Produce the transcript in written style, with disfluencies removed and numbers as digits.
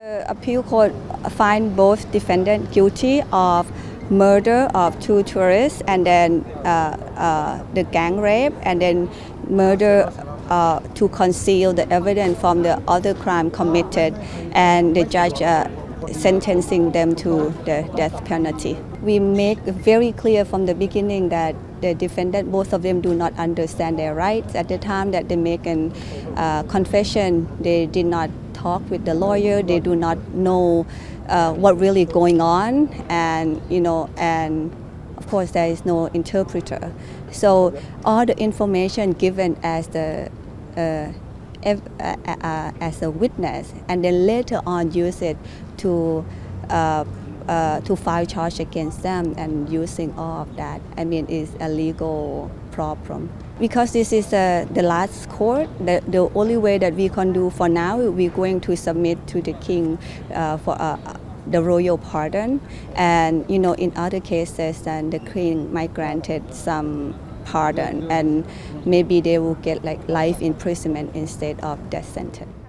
The appeal court finds both defendants guilty of murder of two tourists and then the gang rape and then murder to conceal the evidence from the other crime committed, and the judge sentencing them to the death penalty. We make very clear from the beginning that the defendant, both of them, do not understand their rights. At the time that they make a confession, they did not talk with the lawyer. They do not know what really going on, and of course there is no interpreter. So all the information given as the as a witness, and then later on use it to file charge against them, and using all of that, I mean, is a legal problem. Because this is the last court, the only way that we can do for now, we're going to submit to the king for the royal pardon. And in other cases, then the queen might grant it some pardon, and maybe they will get like life imprisonment instead of death sentence.